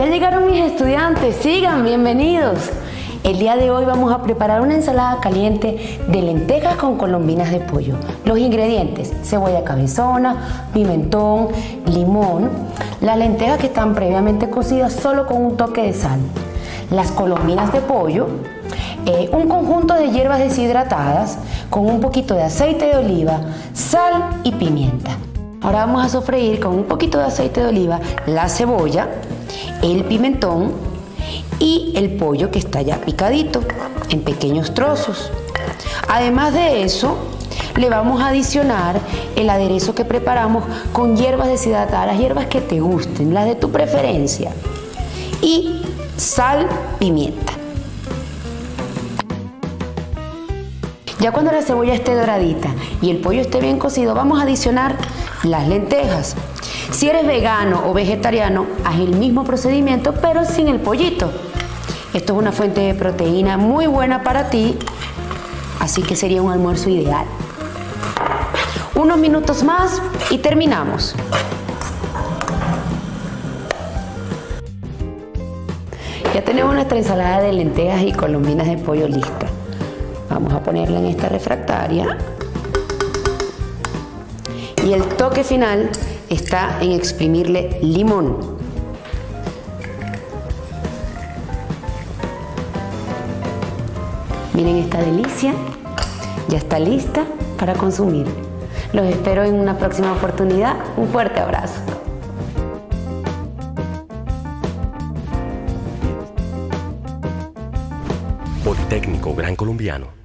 Ya llegaron mis estudiantes, sigan, bienvenidos. El día de hoy vamos a preparar una ensalada caliente de lentejas con colombinas de pollo. Los ingredientes: cebolla cabezona, pimentón, limón, las lentejas que están previamente cocidas solo con un toque de sal, las colombinas de pollo, un conjunto de hierbas deshidratadas con un poquito de aceite de oliva, sal y pimienta. Ahora vamos a sofreír con un poquito de aceite de oliva la cebolla, el pimentón y el pollo que está ya picadito en pequeños trozos. Además de eso, le vamos a adicionar el aderezo que preparamos con hierbas deshidratadas, las hierbas que te gusten, las de tu preferencia, y sal, pimienta. Ya cuando la cebolla esté doradita y el pollo esté bien cocido, vamos a adicionar las lentejas. Si eres vegano o vegetariano, haz el mismo procedimiento, pero sin el pollito. Esto es una fuente de proteína muy buena para ti, así que sería un almuerzo ideal. Unos minutos más y terminamos. Ya tenemos nuestra ensalada de lentejas y colombinas de pollo lista. Vamos a ponerla en esta refractaria. Y el toque final está en exprimirle limón. Miren esta delicia, ya está lista para consumir. Los espero en una próxima oportunidad. Un fuerte abrazo. Politécnico Grancolombiano.